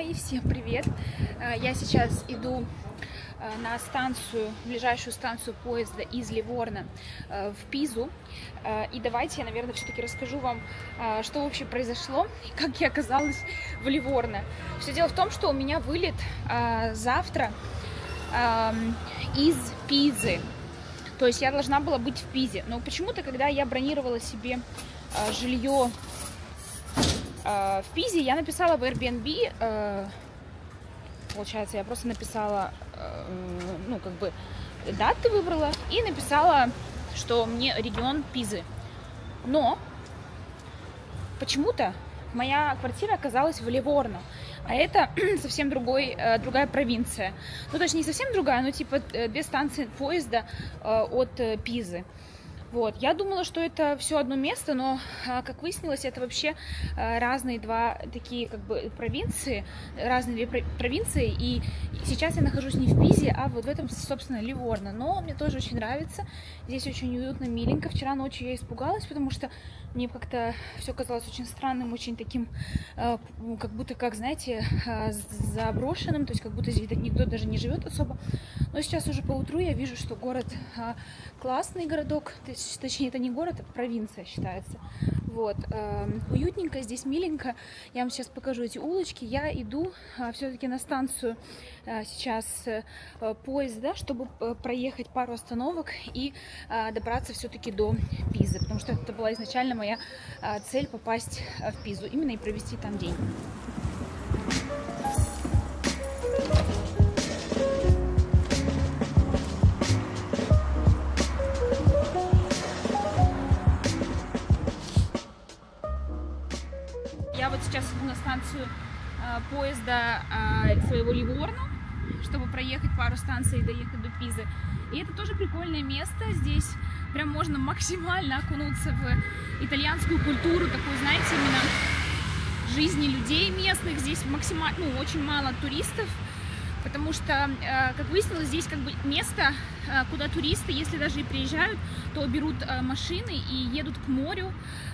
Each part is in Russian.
мои, всем привет! Я сейчас иду на станцию, ближайшую станцию поезда из Ливорно в Пизу. И давайте я, наверное, все-таки расскажу вам, что вообще произошло и как я оказалась в Ливорно. Все дело в том, что у меня вылет завтра из Пизы. То есть я должна была быть в Пизе. Но почему-то, когда я бронировала себе жилье в Пизе, я написала в Airbnb, получается, я просто написала, ну, как бы, даты выбрала и написала, что мне регион Пизы. Но почему-то моя квартира оказалась в Ливорно, а это совсем другая провинция. Ну, точнее, не совсем другая, но типа две станции поезда от Пизы. Вот, я думала, что это все одно место, но, как выяснилось, это вообще разные два такие, как бы, провинции, разные две провинции, и сейчас я нахожусь не в Пизе, а вот в этом, собственно, Ливорно, но мне тоже очень нравится, здесь очень уютно, миленько. Вчера ночью я испугалась, потому что мне как-то все казалось очень странным, очень таким, как будто, как, знаете, заброшенным, то есть как будто здесь никто даже не живет особо, но сейчас уже поутру я вижу, что город классный городок. Точнее, это не город, это провинция считается. Вот. Уютненько, здесь миленько. Я вам сейчас покажу эти улочки. Я иду все-таки на станцию сейчас поезда, чтобы проехать пару остановок и добраться все-таки до Пизы. Потому что это была изначально моя цель — попасть в Пизу, именно и провести там день. Сейчас иду на станцию поезда своего Ливорно, чтобы проехать пару станций и доехать до Пизы. И это тоже прикольное место. Здесь прям можно максимально окунуться в итальянскую культуру, такую, знаете, именно жизни людей местных. Здесь максимально, ну, очень мало туристов, потому что, как выяснилось, здесь как бы место, куда туристы, если даже и приезжают, то берут машины и едут к морю,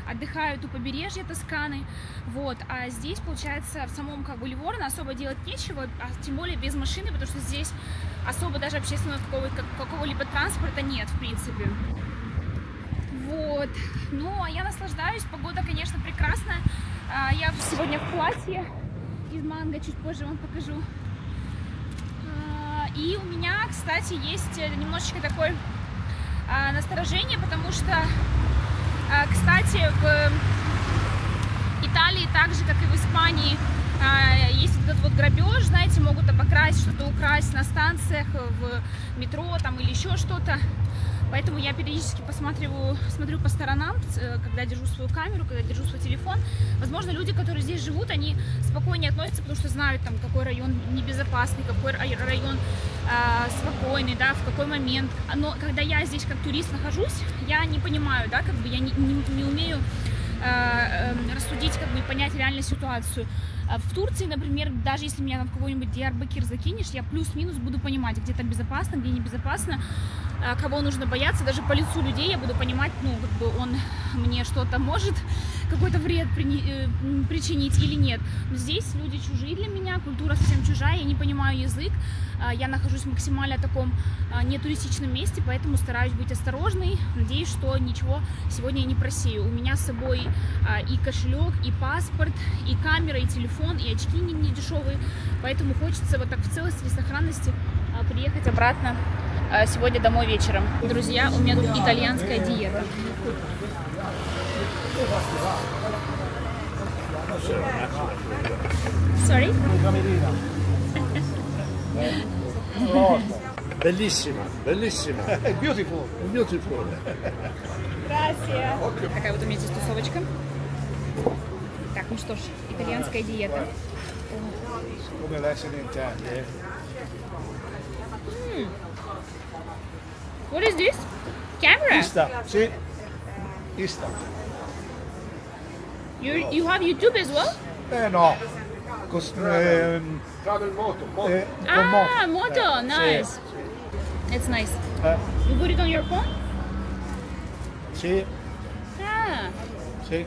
отдыхают у побережья Тосканы, вот, а здесь, получается, в самом, как бы, Ливорно особо делать нечего, а тем более без машины, потому что здесь особо даже общественного какого-либо транспорта нет, в принципе. Вот, ну, а я наслаждаюсь, погода, конечно, прекрасная, я сегодня в платье из манго, чуть позже вам покажу. И у меня, кстати, есть немножечко такое насторожение, потому что, кстати, в Италии, так же, как и в Испании, есть этот вот грабеж, знаете, могут обокрасть, что-то украсть на станциях, в метро там или еще что-то. Поэтому я периодически смотрю по сторонам, когда держу свою камеру, когда держу свой телефон. Возможно, люди, которые здесь живут, они спокойнее относятся, потому что знают, там, какой район небезопасный, какой район спокойный, да, в какой момент. Но когда я здесь как турист нахожусь, я не понимаю, да, как бы я не умею рассудить, как бы, и понять реальную ситуацию. В Турции, например, даже если меня там в кого-нибудь Диарбакир закинешь, я плюс-минус буду понимать, где там безопасно, где небезопасно, кого нужно бояться. Даже по лицу людей я буду понимать, ну, как бы, он мне что-то может, какой-то вред причинить или нет. Но здесь люди чужие для меня, культура совсем чужая, я не понимаю язык, я нахожусь в максимально таком нетуристичном месте, поэтому стараюсь быть осторожной. Надеюсь, что ничего сегодня я не просею. У меня с собой и кошелек, и паспорт, и камера, и телефон, и очки не дешевые, поэтому хочется вот так в целости и сохранности приехать обратно сегодня домой вечером. Друзья, у меня тут итальянская диета. Sorry? Bellissima, bellissima. Beautiful, beautiful. Grazie. Такая вот у меня здесь тусовочка. Так, ну что ж, итальянская диета. What is this? Camera? Insta. You have YouTube as well? No. Moto. Nice. It's nice. You put it on your phone? Si. Ah. Si.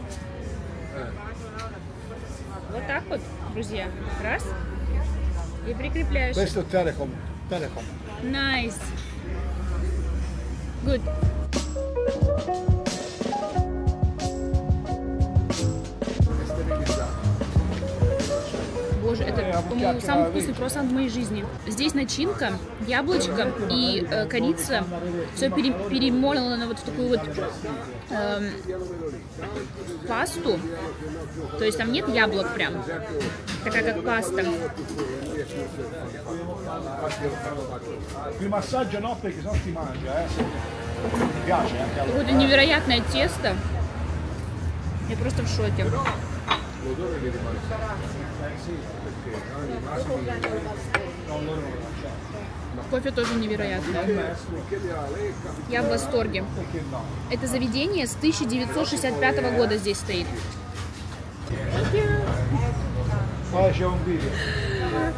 Вот так вот. друзья. Раз. И прикрепляешь. Телеком. Nice. Good. Боже, это, по-моему, самый вкусный круассан в моей жизни. Здесь начинка, яблочко и корица. Все перемолено вот в такую вот пасту. То есть там нет яблок прям. Такая как паста. Какое-то невероятное тесто. Я просто в шоке. Кофе тоже невероятно. Я в восторге. Это заведение с 1965 года здесь стоит.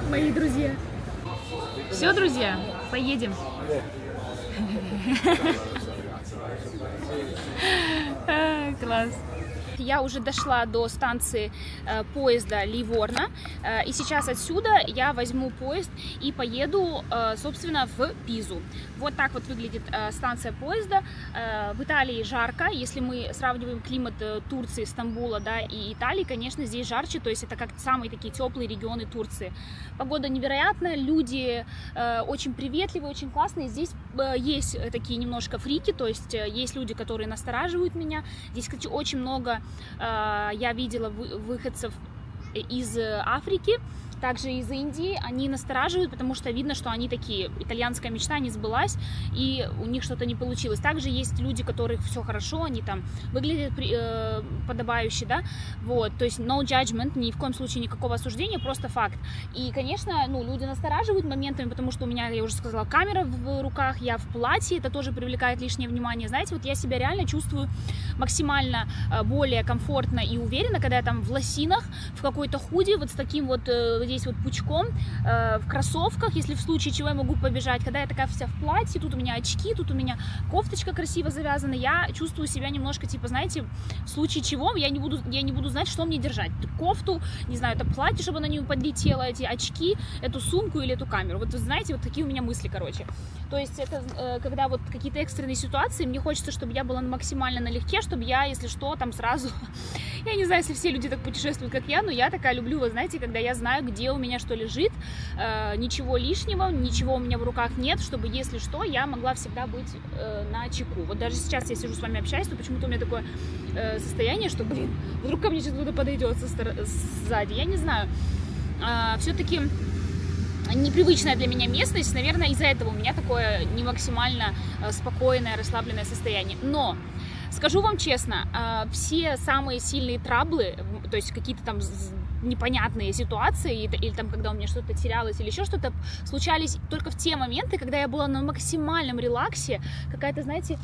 Мои друзья. Все, друзья, поедем. Класс. Я уже дошла до станции поезда Ливорно, и сейчас отсюда я возьму поезд и поеду, собственно, в Пизу. Вот так вот выглядит станция поезда. В Италии жарко, если мы сравниваем климат Турции, Стамбула, да, и Италии, конечно, здесь жарче, то есть это как самые такие теплые регионы Турции. Погода невероятная, люди очень приветливые, очень классные. Здесь есть такие немножко фрики, то есть есть люди, которые настораживают меня. Здесь, кстати, очень много я видела выходцев из Африки, также из Индии. Они настораживают, потому что видно, что они такие, итальянская мечта не сбылась, и у них что-то не получилось. Также есть люди, у которых все хорошо, они там выглядят подобающе, да, вот, то есть no judgment, ни в коем случае никакого осуждения, просто факт. И, конечно, ну, люди настораживают моментами, потому что у меня, я уже сказала, камера в руках, я в платье, это тоже привлекает лишнее внимание. Знаете, вот я себя реально чувствую максимально более комфортно и уверенно, когда я там в лосинах, в какой-то худи, вот с таким вот здесь вот пучком, в кроссовках, если в случае чего я могу побежать, когда я такая вся в платье, тут у меня очки, тут у меня кофточка красиво завязана, я чувствую себя немножко, типа, знаете, в случае чего я не буду знать, что мне держать, кофту, не знаю, это платье, чтобы на нее подлетело, эти очки, эту сумку или эту камеру, вот, знаете, вот такие у меня мысли, короче, то есть это, когда вот какие-то экстренные ситуации, мне хочется, чтобы я была максимально налегке, чтобы я, если что, там сразу, я не знаю, если все люди так путешествуют, как я, но я такая люблю, вы знаете, когда я знаю, где у меня что лежит, ничего лишнего, ничего у меня в руках нет, чтобы, если что, я могла всегда быть на чеку. Вот даже сейчас я сижу с вами общаюсь, но почему-то у меня такое состояние, что, блин, вдруг ко мне сейчас кто-то подойдет сзади, я не знаю. Все-таки непривычная для меня местность, наверное, из-за этого у меня такое не максимально спокойное, расслабленное состояние. Но скажу вам честно, все самые сильные траблы, то есть какие-то там непонятные ситуации, или там, когда у меня что-то терялось, или еще что-то, случались только в те моменты, когда я была на максимальном релаксе, какая-то, знаете,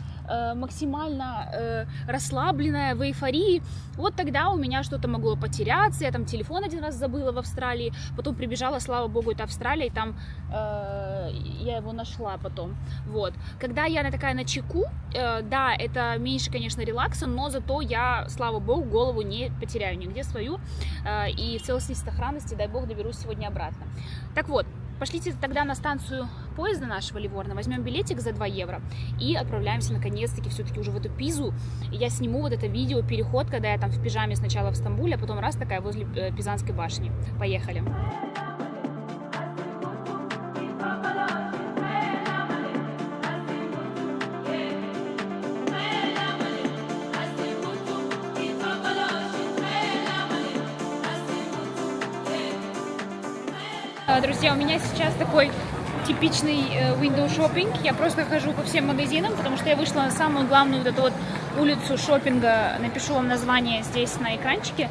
максимально расслабленная, в эйфории. Вот тогда у меня что-то могло потеряться, я там телефон один раз забыла в Австралии, потом прибежала, слава богу, это Австралия, и там я его нашла потом. Вот. Когда я такая на чеку, да, это меньше, конечно, релакса, но зато я, слава богу, голову не потеряю нигде свою, и в целостности, сохранности, дай бог, доберусь сегодня обратно. Так вот, пошлите тогда на станцию поезда нашего Ливорно, возьмем билетик за 2 евро и отправляемся наконец-таки все-таки уже в эту Пизу. И я сниму вот это видео, переход, когда я там в пижаме сначала в Стамбуле, а потом раз такая возле Пизанской башни. Поехали. Друзья, у меня сейчас такой типичный window shopping. Я просто хожу по всем магазинам, потому что я вышла на самую главную вот эту вот улицу шопинга. Напишу вам название здесь на экранчике.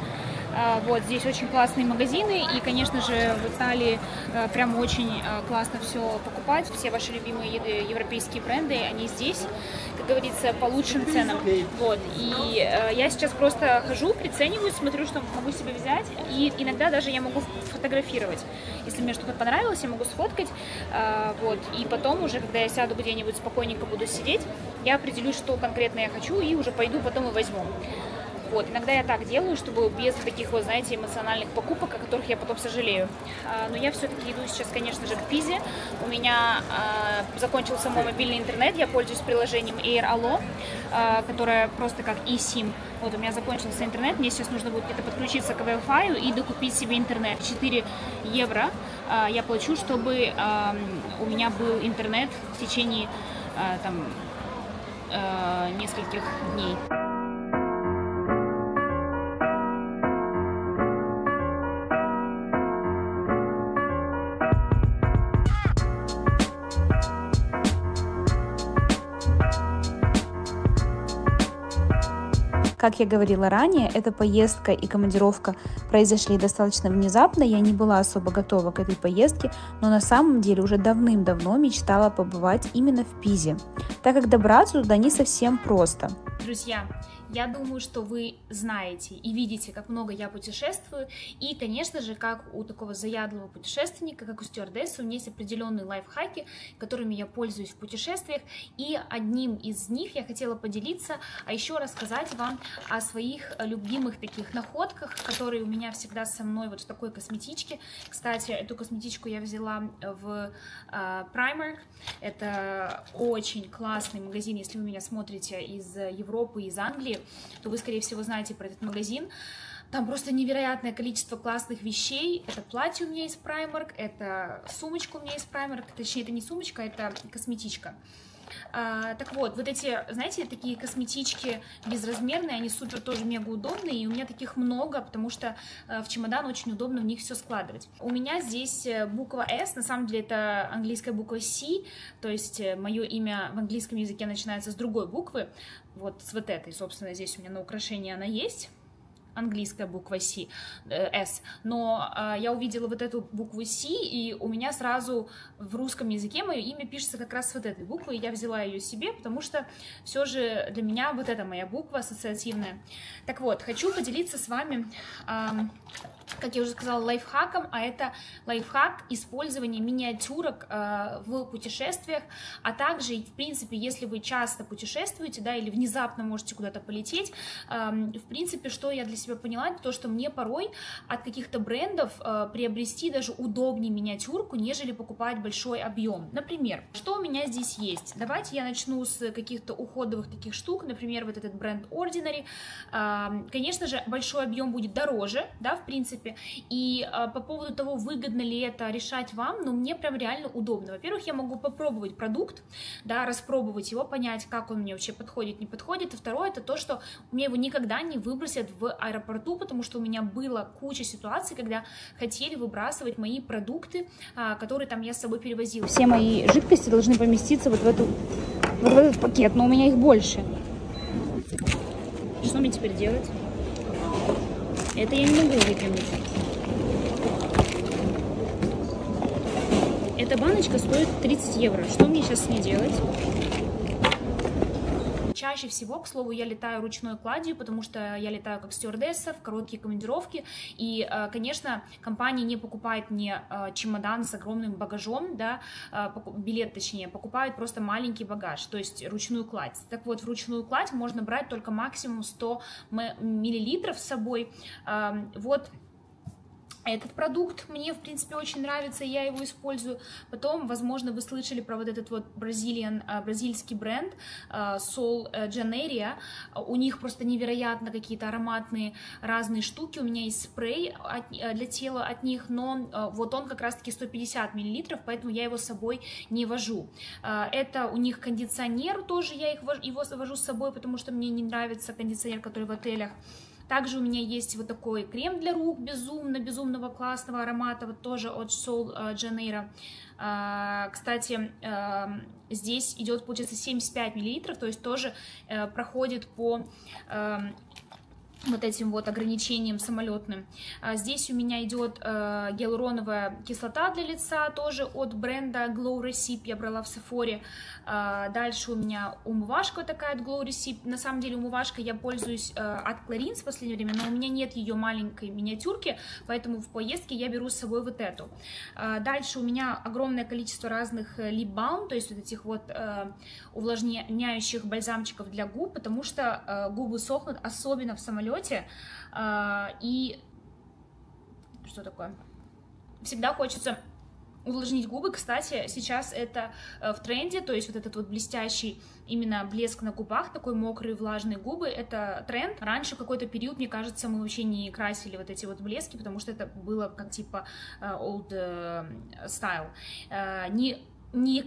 Вот здесь очень классные магазины, и, конечно же, в Италии прям очень классно все покупать. Все ваши любимые европейские бренды, они здесь, как говорится, по лучшим ценам. Вот. И я сейчас просто хожу, прицениваюсь, смотрю, что могу себе взять, и иногда даже я могу фотографировать. Если мне что-то понравилось, я могу сфоткать. Вот. И потом уже, когда я сяду где-нибудь спокойненько буду сидеть, я определю, что конкретно я хочу, и уже пойду потом и возьму. Вот, иногда я так делаю, чтобы без таких, вот, знаете, эмоциональных покупок, о которых я потом сожалею. Но я все-таки иду сейчас, конечно же, к Пизе. У меня закончился мой мобильный интернет, я пользуюсь приложением AirAllo, которое просто как eSIM. Вот, у меня закончился интернет, мне сейчас нужно будет где-то подключиться к Wi-Fi и докупить себе интернет. 4 евро я плачу, чтобы у меня был интернет в течение там, нескольких дней. Как я говорила ранее, эта поездка и командировка произошли достаточно внезапно, я не была особо готова к этой поездке, но на самом деле уже давным-давно мечтала побывать именно в Пизе, так как добраться туда не совсем просто. Друзья, я думаю, что вы знаете и видите, как много я путешествую, и, конечно же, как у такого заядлого путешественника, как у стюардессы, у меня есть определенные лайфхаки, которыми я пользуюсь в путешествиях, и одним из них я хотела поделиться, а еще рассказать вам о своих любимых таких находках, которые у меня всегда со мной вот в такой косметичке. Кстати, эту косметичку я взяла в Primark, это очень классный магазин, если вы меня смотрите из Европы, из Англии, то вы, скорее всего, знаете про этот магазин. Там просто невероятное количество классных вещей. Это платье у меня из Primark, это сумочка у меня из Primark, точнее, это не сумочка, это косметичка. Так вот, вот эти, знаете, такие косметички безразмерные, они супер тоже мега удобные, и у меня таких много, потому что в чемодан очень удобно в них все складывать. У меня здесь буква S, на самом деле это английская буква C, то есть мое имя в английском языке начинается с другой буквы, вот с вот этой, собственно, здесь у меня на украшении она есть. Английская буква C, S, но я увидела вот эту букву C, и у меня сразу в русском языке мое имя пишется как раз с вот этой буквы, и я взяла ее себе, потому что все же для меня вот эта моя буква ассоциативная. Так вот, хочу поделиться с вами, как я уже сказала, лайфхаком, а это лайфхак использования миниатюрок в путешествиях, а также, в принципе, если вы часто путешествуете, да, или внезапно можете куда-то полететь, в принципе, что я для себя поняла, то, что мне порой от каких-то брендов приобрести даже удобнее миниатюрку, нежели покупать большой объем. Например, что у меня здесь есть? Давайте я начну с каких-то уходовых таких штук, например, вот этот бренд Ordinary. Конечно же, большой объем будет дороже, да, в принципе, и по поводу того, выгодно ли это, решать вам, но мне прям реально удобно. Во-первых, я могу попробовать продукт, да, распробовать его, понять, как он мне вообще подходит, не подходит. И второе, это то, что мне его никогда не выбросят в аэропорту, потому что у меня была куча ситуаций, когда хотели выбрасывать мои продукты, которые там я с собой перевозила. Все мои жидкости должны поместиться вот в этот пакет, но у меня их больше. Что мне теперь делать? Это я не могу выкинуть. Эта баночка стоит 30 евро. Что мне сейчас с ней делать? Чаще всего, к слову, я летаю ручной кладью, потому что я летаю как стюардесса в короткие командировки, и, конечно, компания не покупает мне чемодан с огромным багажом, да, билет, точнее, покупают просто маленький багаж, то есть ручную кладь. Так вот, в ручную кладь можно брать только максимум 100 миллилитров с собой, вот. Этот продукт мне, в принципе, очень нравится, я его использую. Потом, возможно, вы слышали про вот этот вот бразильский бренд Sol de Janeiro. У них просто невероятно какие-то ароматные разные штуки. У меня есть спрей для тела от них, но вот он как раз-таки 150 мл, поэтому я его с собой не вожу. Это у них кондиционер, тоже я его вожу с собой, потому что мне не нравится кондиционер, который в отелях. Также у меня есть вот такой крем для рук, безумного классного аромата, вот тоже от Sol de Janeiro. Кстати, здесь идет, получается, 75 мл, то есть тоже проходит по вот этим вот ограничением самолетным. Здесь у меня идет гиалуроновая кислота для лица, тоже от бренда Glow Recipe, я брала в Sephora. Дальше у меня умывашка такая от Glow Recipe. На самом деле умывашка я пользуюсь от Clarins в последнее время, но у меня нет ее маленькой миниатюрки, поэтому в поездке я беру с собой вот эту. Дальше у меня огромное количество разных лип-балм, то есть вот этих вот увлажняющих бальзамчиков для губ, потому что губы сохнут, особенно в самолете. самолете. И что такое? Всегда хочется увлажнить губы. Кстати, сейчас это в тренде, то есть вот этот вот блестящий именно блеск на губах, такой мокрые влажные губы, это тренд. Раньше какой-то период, мне кажется, мы вообще не красили вот эти вот блески, потому что это было как типа old style.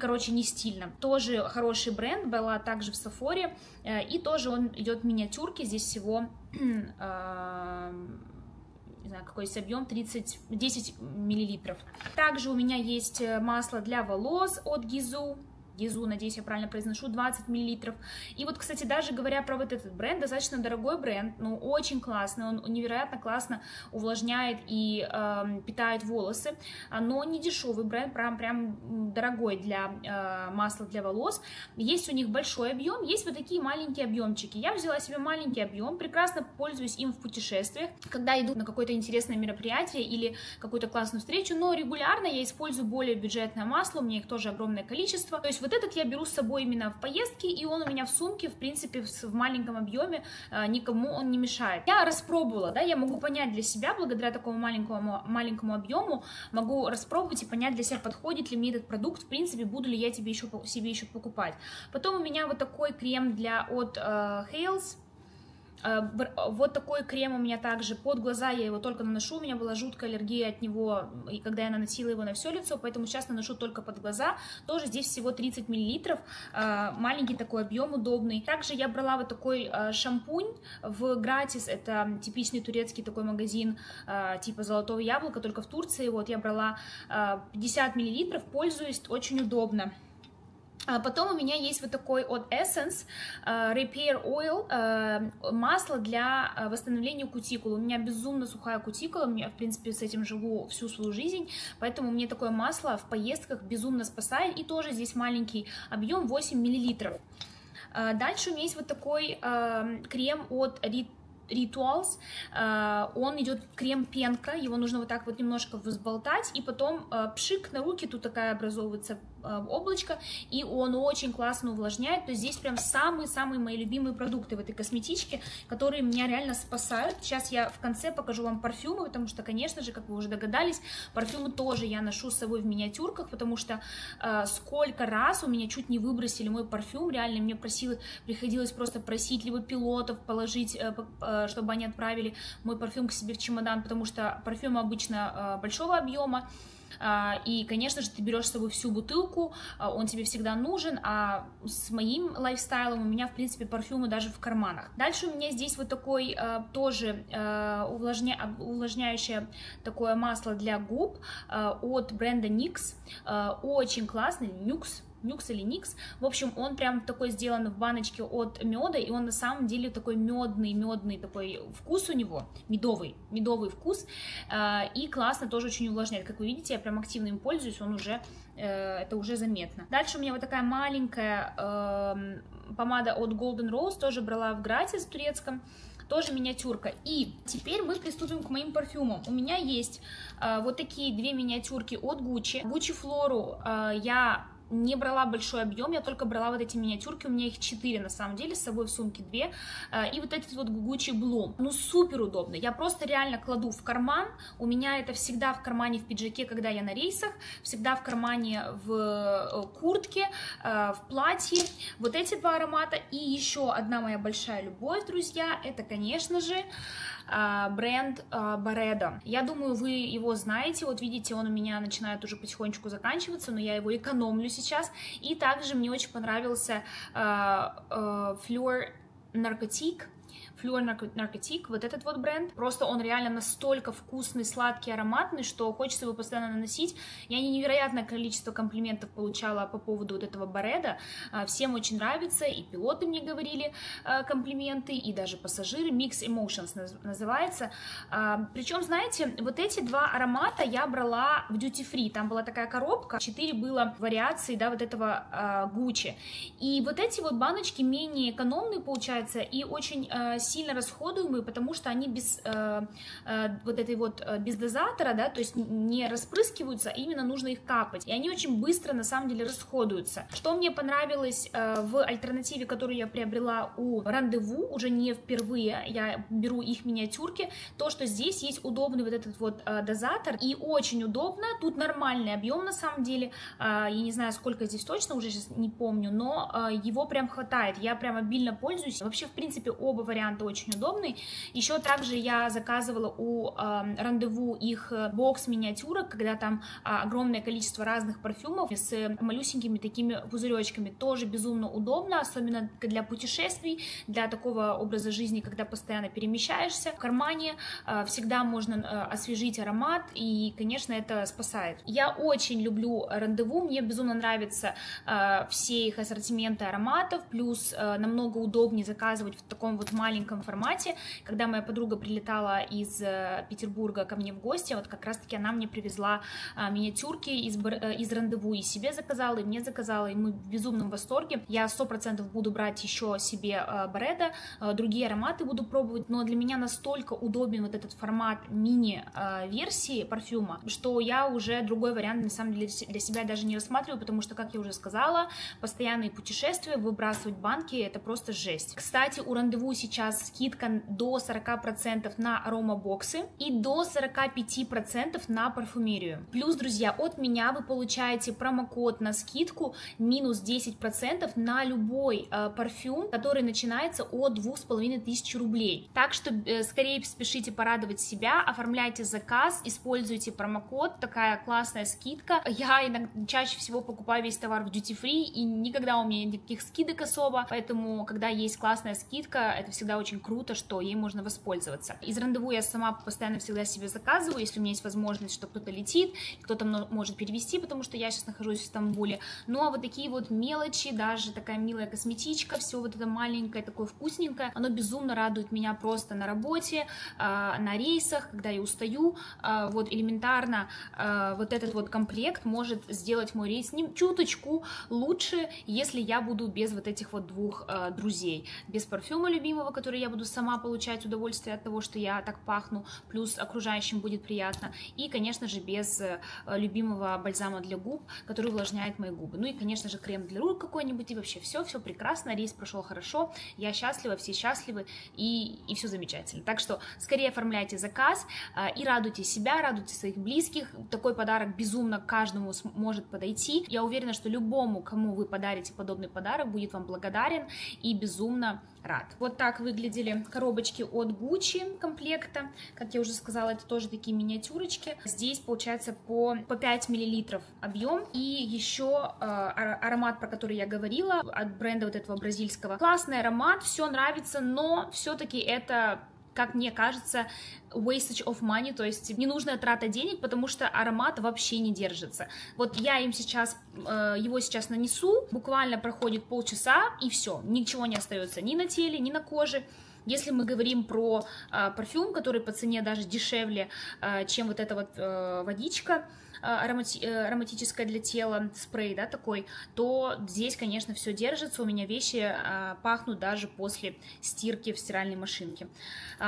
Короче, не стильно. Тоже хороший бренд, была также в Sephora, и тоже он идет в миниатюрке, здесь всего... не знаю, какой есть объем, 10 миллилитров. Также у меня есть масло для волос от Gizu. Gizu, надеюсь, я правильно произношу, 20 миллилитров. И вот, кстати, даже говоря про вот этот бренд, достаточно дорогой бренд, но очень классный, он невероятно классно увлажняет и питает волосы, но не дешевый бренд, прям дорогой для масла для волос. Есть у них большой объем, есть вот такие маленькие объемчики. Я взяла себе маленький объем, прекрасно пользуюсь им в путешествиях, когда иду на какое-то интересное мероприятие или какую-то классную встречу, но регулярно я использую более бюджетное масло, у меня их тоже огромное количество, то есть вот этот я беру с собой именно в поездки, и он у меня в сумке, в принципе, в маленьком объеме, никому он не мешает. Я распробовала, да, я могу понять для себя, благодаря такому маленькому объему, могу распробовать и понять для себя, подходит ли мне этот продукт, в принципе, буду ли я себе еще покупать. Потом у меня вот такой крем от Hales. Вот такой крем у меня также под глаза, я его только наношу, у меня была жуткая аллергия от него, и когда я наносила его на все лицо, поэтому сейчас наношу только под глаза, тоже здесь всего 30 мл, маленький такой объем, удобный. Также я брала вот такой шампунь в Gratis, это типичный турецкий такой магазин типа золотого яблока, только в Турции, вот я брала 50 мл, пользуюсь, очень удобно. Потом у меня есть вот такой от Essence Repair Oil, масло для восстановления кутикулы. У меня безумно сухая кутикула, я, в принципе, с этим живу всю свою жизнь, поэтому мне такое масло в поездках безумно спасает. И тоже здесь маленький объем, 8 мл. Дальше у меня есть вот такой крем от Rituals, он идет крем-пенка, его нужно вот так вот немножко взболтать, и потом пшик на руки, тут такая образовывается облачко, и он очень классно увлажняет, то есть здесь прям самые-самые мои любимые продукты в этой косметичке, которые меня реально спасают. Сейчас я в конце покажу вам парфюмы, потому что, конечно же, как вы уже догадались, парфюмы тоже я ношу с собой в миниатюрках, потому что сколько раз у меня чуть не выбросили мой парфюм, реально мне приходилось просто просить либо пилотов положить, чтобы они отправили мой парфюм к себе в чемодан, потому что парфюм обычно большого объема, и, конечно же, ты берешь с собой всю бутылку, он тебе всегда нужен, а с моим лайфстайлом у меня, в принципе, парфюмы даже в карманах. Дальше у меня здесь вот такой тоже увлажняющее такое масло для губ от бренда Nuxe, очень классный, Nuxe. В общем, он прям такой сделан в баночке от меда, и он на самом деле такой медный такой вкус у него, медовый вкус, и классно тоже очень увлажняет. Как вы видите, я прям активно им пользуюсь, это уже заметно. Дальше у меня вот такая маленькая помада от Golden Rose, тоже брала в Gratis в турецком, тоже миниатюрка. И теперь мы приступим к моим парфюмам. У меня есть вот такие две миниатюрки от Gucci. Gucci Flora я не брала большой объем, я только брала вот эти миниатюрки, у меня их 4 на самом деле, с собой в сумке 2, и вот этот вот Gucci Bloom, ну супер удобно, я просто реально кладу в карман, у меня это всегда в кармане в пиджаке, когда я на рейсах, всегда в кармане в куртке, в платье, вот эти два аромата. И еще одна моя большая любовь, друзья, это, конечно же, бренд Byredo. Я думаю, вы его знаете, вот видите, он у меня начинает уже потихонечку заканчиваться, но я его экономлю сейчас. И также мне очень понравился Fleur Narcotique, вот этот вот бренд. Просто он реально настолько вкусный, сладкий, ароматный, что хочется его постоянно наносить. Я невероятное количество комплиментов получала по поводу вот этого Byredo. Всем очень нравится, и пилоты мне говорили комплименты, и даже пассажиры. Mix Emotions называется. Причем, знаете, вот эти два аромата я брала в Duty Free. Там была такая коробка, 4 было вариации, да, вот этого Gucci. И вот эти вот баночки менее экономные, получается, и очень сильные. сильно расходуемые, потому что они без вот этой вот без дозатора, да, то есть не распрыскиваются, именно нужно их капать. И они очень быстро на самом деле расходуются. Что мне понравилось в альтернативе, которую я приобрела у Randewoo, уже не впервые я беру их миниатюрки, то, что здесь есть удобный вот этот вот дозатор, и очень удобно, тут нормальный объем на самом деле, я не знаю, сколько здесь точно, уже сейчас не помню, но его прям хватает, я прям обильно пользуюсь. Вообще, в принципе, оба варианта очень удобные. Еще также я заказывала у Randewoo их бокс миниатюрок, когда там огромное количество разных парфюмов с малюсенькими такими пузыречками, тоже безумно удобно, особенно для путешествий, для такого образа жизни, когда постоянно перемещаешься, в кармане всегда можно освежить аромат, и, конечно, это спасает. Я очень люблю Randewoo, мне безумно нравятся все их ассортименты ароматов, плюс намного удобнее заказывать в таком вот маленьком формате. Когда моя подруга прилетала из Петербурга ко мне в гости, вот как раз-таки она мне привезла миниатюрки из Randewoo, и себе заказала, и мне заказала, и мы в безумном восторге. Я 100% буду брать еще себе Byredo, другие ароматы буду пробовать, но для меня настолько удобен вот этот формат мини-версии парфюма, что я уже другой вариант на самом деле для себя даже не рассматриваю, потому что, как я уже сказала, постоянные путешествия, выбрасывать банки — это просто жесть. Кстати, у Randewoo сейчас скидка до 40% на аромабоксы и до 45% на парфюмерию. Плюс, друзья, от меня вы получаете промокод на скидку минус 10% на любой парфюм, который начинается от 2500 рублей. Так что скорее спешите порадовать себя, оформляйте заказ, используйте промокод, такая классная скидка. Я иногда, чаще всего покупаю весь товар в duty free, и никогда у меня нет никаких скидок особо, поэтому когда есть классная скидка, это всегда очень круто, что ей можно воспользоваться. Из Randewoo я сама постоянно всегда себе заказываю, если у меня есть возможность, что кто-то летит, кто-то может перевести, потому что я сейчас нахожусь в Стамбуле. Ну а вот такие вот мелочи, даже такая милая косметичка, все вот это маленькое, такое вкусненькое, оно безумно радует меня просто на работе, на рейсах, когда я устаю. Вот элементарно вот этот вот комплект может сделать мой рейс чуточку лучше, если я буду без вот этих вот двух друзей, без парфюма любимого, который я буду сама получать удовольствие от того, что я так пахну, плюс окружающим будет приятно, и, конечно же, без любимого бальзама для губ, который увлажняет мои губы, ну и, конечно же, крем для рук какой-нибудь, и вообще все прекрасно, рейс прошел хорошо, я счастлива, все счастливы, и все замечательно. Так что скорее оформляйте заказ и радуйте себя, радуйте своих близких, такой подарок безумно каждому может подойти. Я уверена, что любому, кому вы подарите подобный подарок, будет вам благодарен и безумно рад. Вот так выглядели коробочки от Gucci комплекта. Как я уже сказала, это тоже такие миниатюрочки. Здесь получается по 5 мл объем. И еще аромат, про который я говорила, от бренда вот этого бразильского. Классный аромат, все нравится, но все-таки это, как мне кажется, wastage of money, то есть ненужная трата денег, потому что аромат вообще не держится. Вот я им сейчас, его сейчас нанесу, буквально проходит полчаса, и все, ничего не остается ни на теле, ни на коже. Если мы говорим про парфюм, который по цене даже дешевле, чем вот эта вот водичка ароматическая для тела, спрей, да, такой, то здесь, конечно, все держится, у меня вещи пахнут даже после стирки в стиральной машинке.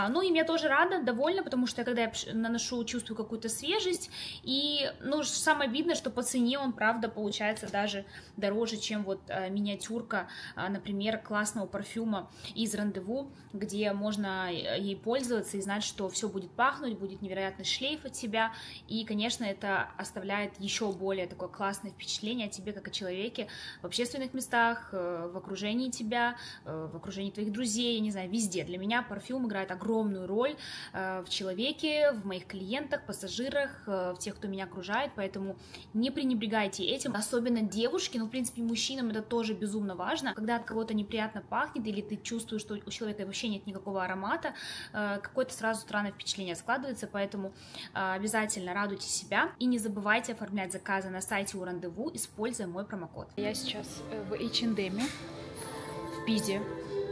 Ну, и я тоже рада, довольна, потому что когда я наношу, чувствую какую-то свежесть, и, ну, самое видно, что по цене он, правда, получается даже дороже, чем вот миниатюрка, например, классного парфюма из Randewoo, где можно ей пользоваться и знать, что все будет пахнуть, будет невероятный шлейф от себя, и, конечно, это оставляет еще более такое классное впечатление о тебе как о человеке в общественных местах, в окружении тебя, в окружении твоих друзей, я не знаю, везде. Для меня парфюм играет огромную роль в человеке, в моих клиентах, пассажирах, в тех, кто меня окружает, поэтому не пренебрегайте этим, особенно девушки, но, в принципе, мужчинам это тоже безумно важно. Когда от кого-то неприятно пахнет или ты чувствуешь, что у человека вообще нет никакого аромата, какое-то сразу странное впечатление складывается, поэтому обязательно радуйте себя и не забывайте оформлять заказы на сайте у Randewoo, используя мой промокод. Я сейчас в H&M, в Пизе,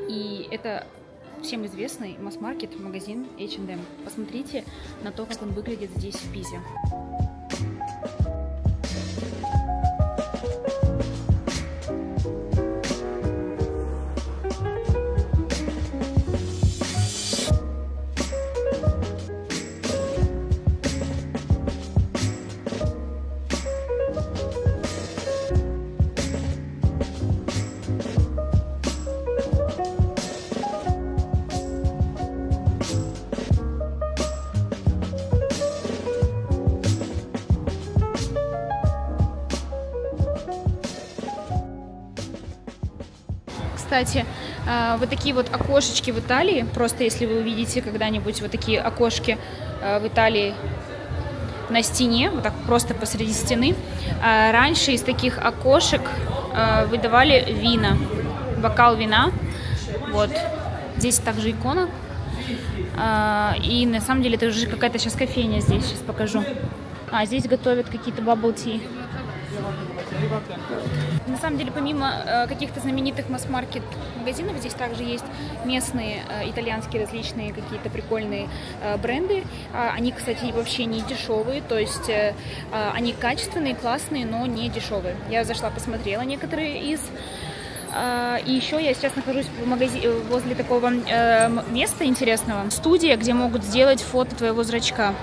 и это всем известный масс-маркет, магазин H&M. Посмотрите на то, как он выглядит здесь, в Пизе. кстати, вот такие вот окошечки в Италии. Просто если вы увидите когда-нибудь вот такие окошки в Италии на стене, вот так просто посреди стены, раньше из таких окошек выдавали вина, бокал вина. Вот. Здесь также икона. И на самом деле это уже какая-то сейчас кофейня здесь, сейчас покажу. А, здесь готовят какие-то bubble tea. На самом деле, помимо каких-то знаменитых масс-маркет магазинов, здесь также есть местные итальянские различные какие-то прикольные бренды. Они, кстати, вообще не дешевые, то есть они качественные, классные, но не дешевые. Я зашла, посмотрела некоторые из... И еще я сейчас нахожусь в магазине возле такого места интересного. Студия, где могут сделать фото твоего зрачка.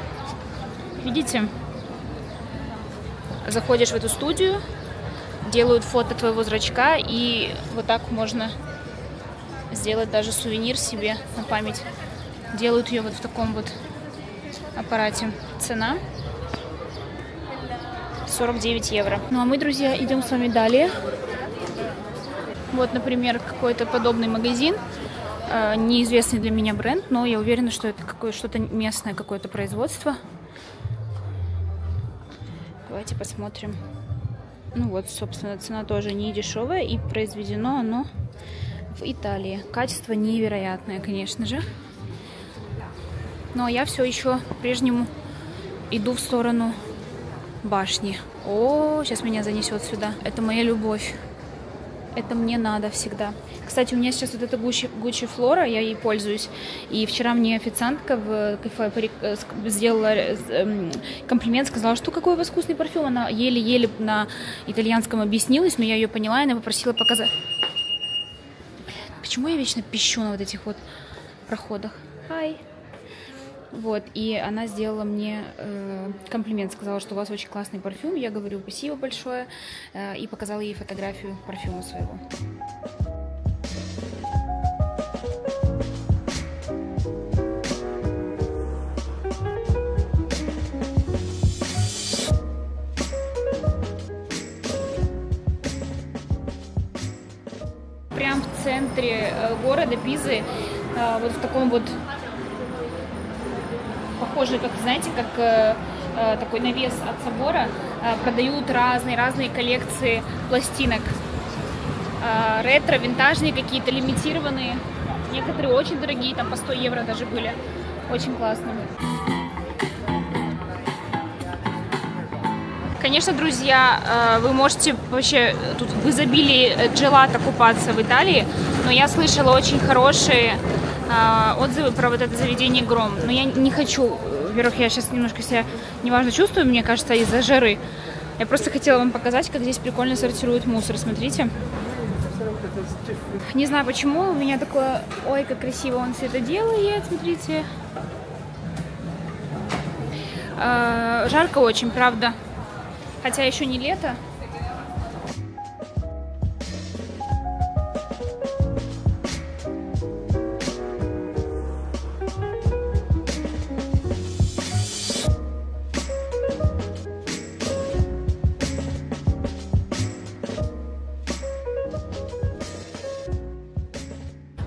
Видите? Заходишь в эту студию, делают фото твоего зрачка, и вот так можно сделать даже сувенир себе на память. Делают ее вот в таком вот аппарате. Цена 49 евро. Ну а мы, друзья, идем с вами далее. Вот, например, какой-то подобный магазин, неизвестный для меня бренд, но я уверена, что это что-то местное какое-то производство. Давайте посмотрим. Ну вот, собственно, цена тоже не дешевая, и произведено оно в Италии. Качество невероятное, конечно же. Но я все еще по-прежнему иду в сторону башни. О, сейчас меня занесет сюда. Это моя любовь. Это мне надо всегда. Кстати, у меня сейчас вот эта Gucci Flora, я ей пользуюсь. И вчера мне официантка в кафе сделала комплимент, сказала, что какой у вас вкусный парфюм. Она еле-еле на итальянском объяснилась, но я ее поняла, и она попросила показать. Почему я вечно пищу на вот этих вот проходах? Hi. Вот, и она сделала мне комплимент, сказала, что у вас очень классный парфюм. Я говорю, спасибо большое, и показала ей фотографию парфюма своего. Прям в центре города Пизы, вот в таком вот... Похоже, как, знаете, как такой навес от собора, продают разные коллекции пластинок. Ретро, винтажные какие-то, лимитированные. Некоторые очень дорогие, там по 100 евро даже были. Очень классно. Конечно, друзья, вы можете вообще тут в изобилии джелато купаться в Италии, но я слышала очень хорошие... отзывы про вот это заведение Гром. Но я не хочу, во-первых, я сейчас немножко себя неважно чувствую, мне кажется, из-за жары. Я просто хотела вам показать, как здесь прикольно сортируют мусор, смотрите. Не знаю почему, у меня такое, ой, как красиво он все это делает, смотрите. Жарко очень, правда, хотя еще не лето.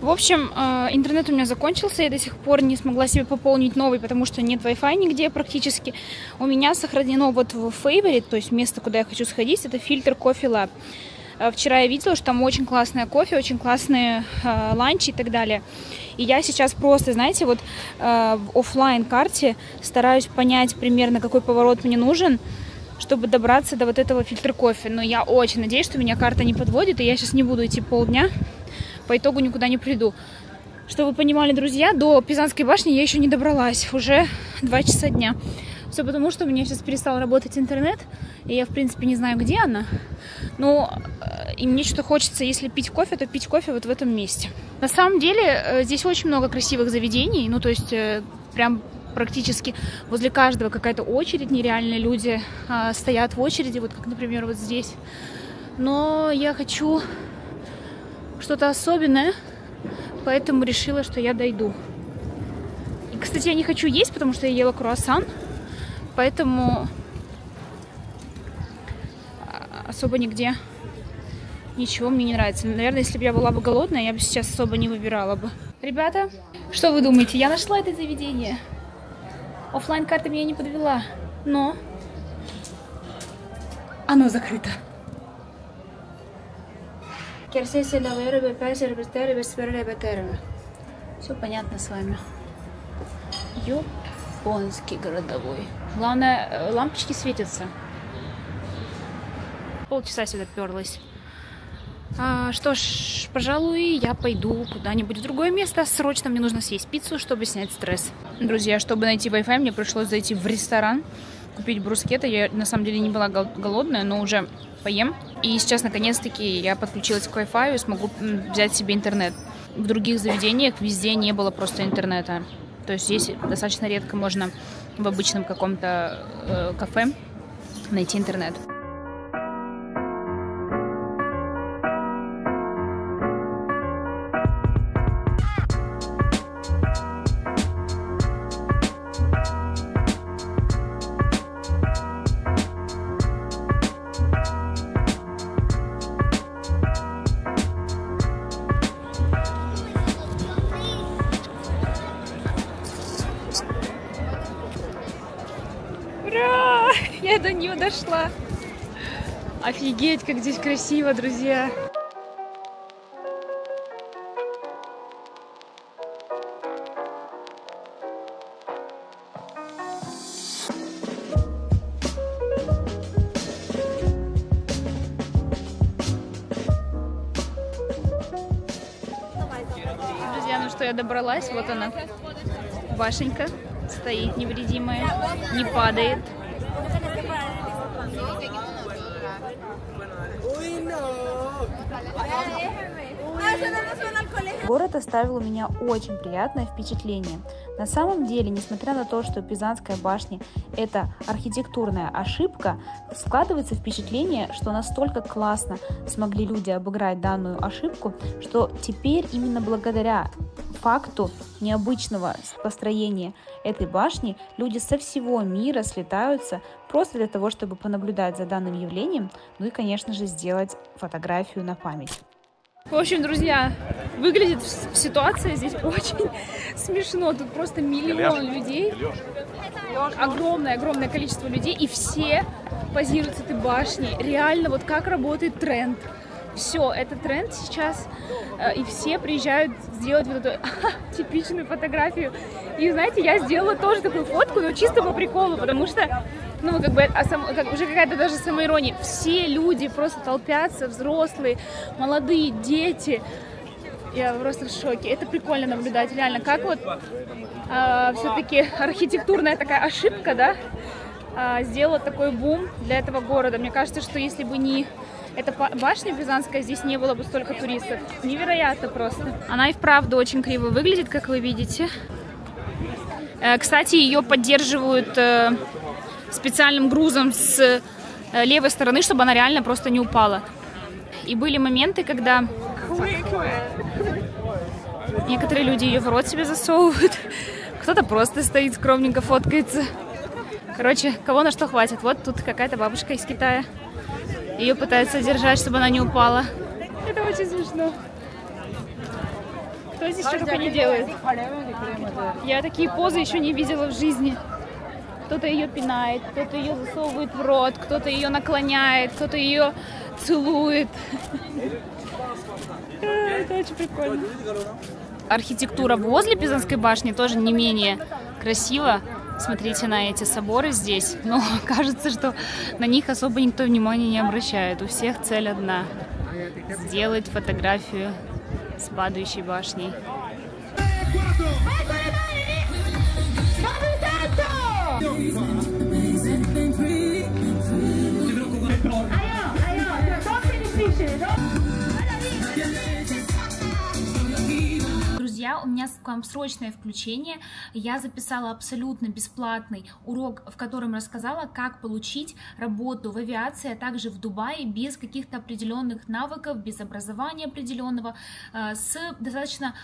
В общем, интернет у меня закончился, я до сих пор не смогла себе пополнить новый, потому что нет Wi-Fi нигде практически. У меня сохранено вот в Favorite, то есть место, куда я хочу сходить, это фильтр Coffee Lab. Вчера я видела, что там очень классное кофе, очень классные ланчи и так далее. И я сейчас просто, знаете, вот в офлайн-карте стараюсь понять примерно, какой поворот мне нужен, чтобы добраться до вот этого фильтра кофе. Но я очень надеюсь, что меня карта не подводит, и я сейчас не буду идти полдня. По итогу никуда не приду. Чтобы вы понимали, друзья, до Пизанской башни я еще не добралась. Уже 2 часа дня. Все потому, что у меня сейчас перестал работать интернет. И я, в принципе, не знаю, где она. Но и мне что-то хочется, если пить кофе, то пить кофе вот в этом месте. На самом деле, здесь очень много красивых заведений. Ну, то есть, прям... Практически возле каждого какая-то очередь, нереальные люди стоят в очереди, вот как, например, вот здесь. Но я хочу что-то особенное, поэтому решила, что я дойду. И, кстати, я не хочу есть, потому что я ела круассан, поэтому особо нигде ничего мне не нравится. Наверное, если бы я была бы голодная, я бы сейчас особо не выбирала бы. Ребята, что вы думаете? Я нашла это заведение. Оффлайн-карта меня не подвела, но оно закрыто. Все понятно с вами. Японский городовой. Главное, лампочки светятся. Полчаса сюда перлась. Что ж, пожалуй, я пойду куда-нибудь в другое место. Срочно мне нужно съесть пиццу, чтобы снять стресс. Друзья, чтобы найти Wi-Fi, мне пришлось зайти в ресторан, купить брускетто. Я на самом деле не была голодная, но уже поем. И сейчас, наконец-таки, я подключилась к Wi-Fi и смогу взять себе интернет. В других заведениях везде не было просто интернета. То есть здесь достаточно редко можно в обычном каком-то кафе найти интернет. До нее дошла. Офигеть, как здесь красиво, друзья. Друзья, ну что, я добралась. Вот она, Вашенька, стоит невредимая, не падает. Город оставил у меня очень приятное впечатление. На самом деле, несмотря на то, что Пизанская башня – это архитектурная ошибка, складывается впечатление, что настолько классно смогли люди обыграть данную ошибку, что теперь именно благодаря факту необычного построения этой башни люди со всего мира слетаются просто для того, чтобы понаблюдать за данным явлением, ну и, конечно же, сделать фотографию на память. В общем, друзья, выглядит ситуация здесь очень смешно. Тут просто миллион людей, огромное-огромное количество людей, и все позируют с этой башней. Реально, вот как работает тренд. Все, это тренд сейчас, и все приезжают сделать вот эту типичную фотографию. И знаете, я сделала тоже такую фотку, но чисто по приколу, потому что, ну, как бы, уже какая-то даже самоирония. Все люди просто толпятся, взрослые, молодые, дети. Я просто в шоке. Это прикольно наблюдать, реально, как вот все-таки архитектурная такая ошибка, да, сделала такой бум для этого города. Мне кажется, что если бы не... эта башня Пизанская, здесь не было бы столько туристов. Невероятно просто. Она и вправду очень криво выглядит, как вы видите. Кстати, ее поддерживают специальным грузом с левой стороны, чтобы она реально просто не упала. И были моменты, когда некоторые люди ее в рот себе засовывают, кто-то просто стоит скромненько фоткается. Короче, кого на что хватит. Вот тут какая-то бабушка из Китая. Ее пытаются держать, чтобы она не упала. Это очень смешно. Кто здесь что только не делает? Я такие позы еще не видела в жизни. Кто-то ее пинает, кто-то ее засовывает в рот, кто-то ее наклоняет, кто-то ее целует. Это очень прикольно. Архитектура возле Пизанской башни тоже не менее красива. Смотрите на эти соборы здесь, но кажется, что на них особо никто внимания не обращает. У всех цель одна – сделать фотографию с падающей башней. Друзья, дня у меня к вам срочное включение. Я записала абсолютно бесплатный урок, в котором рассказала, как получить работу в авиации, а также в Дубае без каких-то определенных навыков, без образования определенного, с достаточно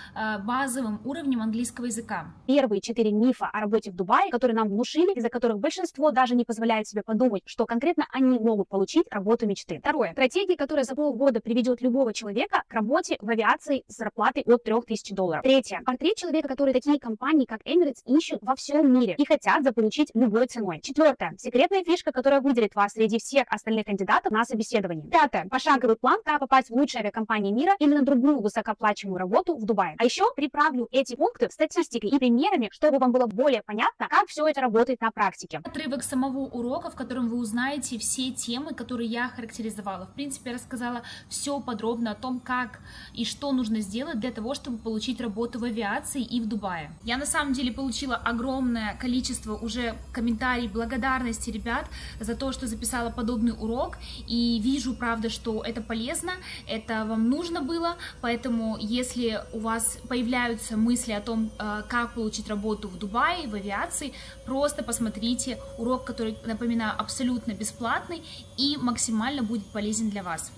базовым уровнем английского языка. Первые 4 мифа о работе в Дубае, которые нам внушили, из-за которых большинство даже не позволяет себе подумать, что конкретно они могут получить работу мечты. Второе. Стратегия, которая за полгода приведет любого человека к работе в авиации с зарплатой от $3000. Третье. Портрет человека, который такие компании, как Эмирейтс, ищут во всем мире и хотят заполучить любой ценой. Четвертое. Секретная фишка, которая выделит вас среди всех остальных кандидатов на собеседовании. Пятое. Пошаговый план, как попасть в лучшие авиакомпании мира или на другую высокооплачиваемую работу в Дубае. А еще приправлю эти пункты статистикой и примерами, чтобы вам было более понятно, как все это работает на практике. Отрывок самого урока, в котором вы узнаете все темы, которые я характеризовала. В принципе, я рассказала все подробно о том, как и что нужно сделать для того, чтобы получить работу в авиации и в Дубае. Я на самом деле получила огромное количество уже комментариев, благодарности, ребят, за то, что записала подобный урок, и вижу, правда, что это полезно, это вам нужно было, поэтому если у вас появляются мысли о том, как получить работу в Дубае, в авиации, просто посмотрите урок, который, напоминаю, абсолютно бесплатный и максимально будет полезен для вас.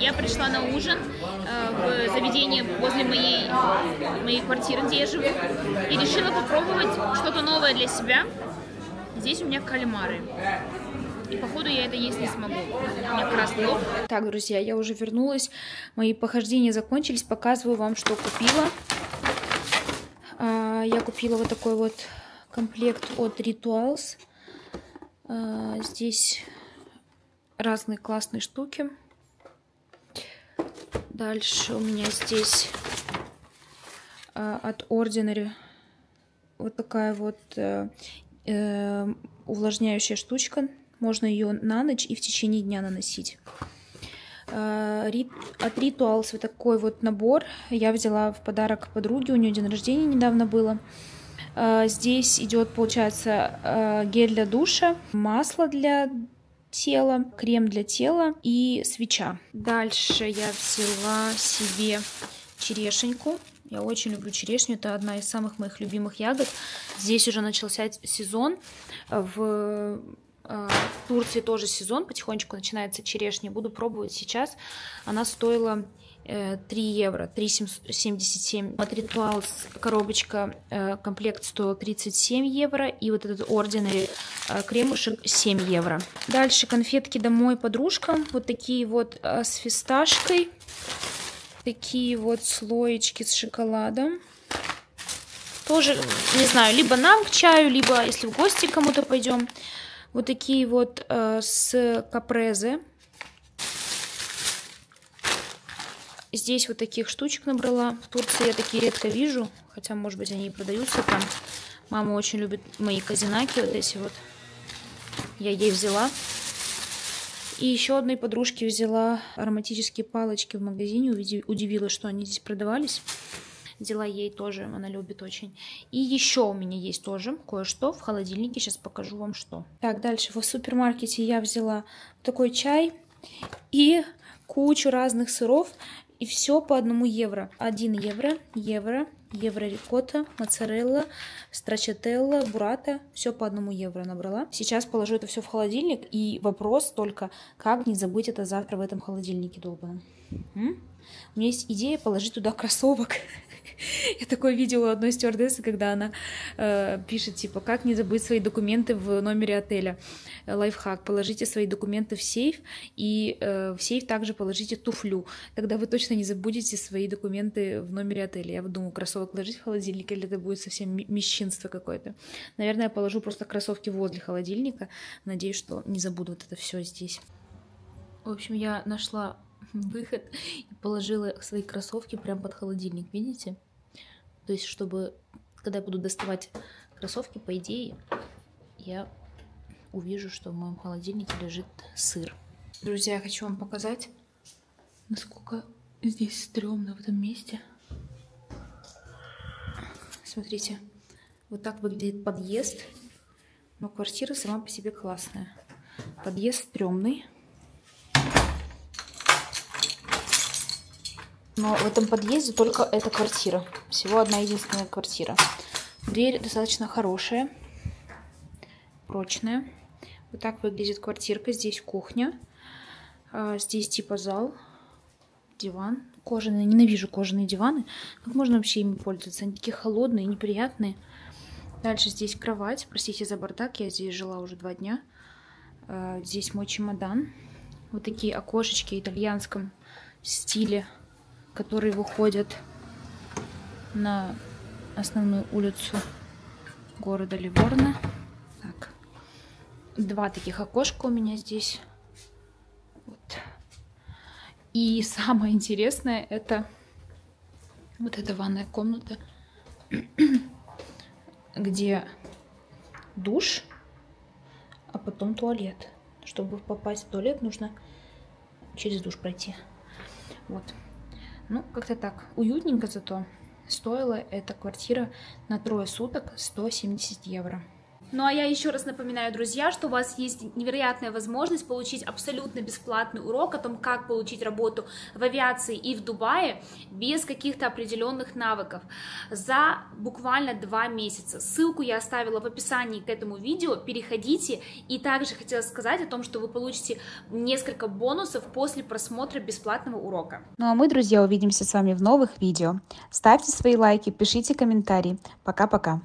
Я пришла на ужин в заведение возле моей квартиры, где я живу, и решила попробовать что-то новое для себя. Здесь у меня кальмары. И походу я это есть не смогу. У меня красный лоб. Так, друзья, я уже вернулась. Мои похождения закончились. Показываю вам, что купила. Я купила вот такой вот комплект от Rituals. Здесь разные классные штуки. Дальше у меня здесь от Ordinary вот такая вот увлажняющая штучка. Можно ее на ночь и в течение дня наносить. От Rituals вот такой вот набор. Я взяла в подарок подруге, у нее день рождения недавно было. Здесь идет, получается, гель для душа, масло для тела, крем для тела и свеча. Дальше я взяла себе черешеньку. Я очень люблю черешню, это одна из самых моих любимых ягод. Здесь уже начался сезон, в Турции тоже сезон, потихонечку начинается черешня. Буду пробовать сейчас. Она стоила 3 евро, 3,77. От Rituals коробочка, комплект стоил 37 евро. И вот этот Ordinary кремушек 7 евро. Дальше конфетки домой подружкам. Вот такие вот с фисташкой. Такие вот слоечки с шоколадом. Тоже, не знаю, либо нам к чаю, либо если в гости кому-то пойдем. Вот такие вот с капрезы. Здесь вот таких штучек набрала. В Турции я такие редко вижу. Хотя, может быть, они и продаются там. Мама очень любит мои казинаки. Вот эти вот. Я ей взяла. И еще одной подружке взяла ароматические палочки в магазине. Удивилась, что они здесь продавались. Взяла ей тоже, она любит очень. И еще у меня есть тоже кое-что в холодильнике. Сейчас покажу вам, что. Так, дальше в супермаркете я взяла такой чай и кучу разных сыров. И все по 1 евро. 1 евро, евро, еврорикотта, моцарелла, страчателла, бурата. Все по 1 евро набрала. Сейчас положу это все в холодильник. И вопрос только, как не забыть это завтра в этом холодильнике долбаном. У меня есть идея положить туда кроссовок. Я такое видела у одной стюардессы, когда она пишет, типа, как не забыть свои документы в номере отеля. Лайфхак. Положите свои документы в сейф, и в сейф также положите туфлю. Тогда вы точно не забудете свои документы в номере отеля. Я думаю, кроссовок ложить в холодильник, или это будет совсем мещинство какое-то. Наверное, я положу просто кроссовки возле холодильника. Надеюсь, что не забуду вот это все здесь. В общем, я нашла выход и положила свои кроссовки прям под холодильник, видите? То есть, чтобы, когда я буду доставать кроссовки, по идее, я увижу, что в моем холодильнике лежит сыр. Друзья, я хочу вам показать, насколько здесь стрёмно в этом месте. Смотрите, Вот так выглядит подъезд. Но квартира сама по себе классная. Подъезд стрёмный. Но в этом подъезде только эта квартира. Всего одна единственная квартира. Дверь достаточно хорошая. Прочная. Вот так выглядит квартирка. Здесь кухня. Здесь типа зал. Диван. Кожаный. Ненавижу кожаные диваны. Как можно вообще ими пользоваться? Они такие холодные, неприятные. Дальше здесь кровать. Простите за бардак. Я здесь жила уже 2 дня. Здесь мой чемодан. Вот такие окошечки в итальянском стиле, которые выходят на основную улицу города Ливорно. Так. 2 таких окошка у меня здесь. Вот. И самое интересное, это вот эта ванная комната, где душ, а потом туалет. Чтобы попасть в туалет, нужно через душ пройти. Вот. Ну, как-то так. Уютненько зато. Стоила эта квартира на 3 суток 170 евро. Ну а я еще раз напоминаю, друзья, что у вас есть невероятная возможность получить абсолютно бесплатный урок о том, как получить работу в авиации и в Дубае без каких-то определенных навыков за буквально 2 месяца. Ссылку я оставила в описании к этому видео, переходите. И также хотела сказать о том, что вы получите несколько бонусов после просмотра бесплатного урока. Ну а мы, друзья, увидимся с вами в новых видео. Ставьте свои лайки, пишите комментарии. Пока-пока.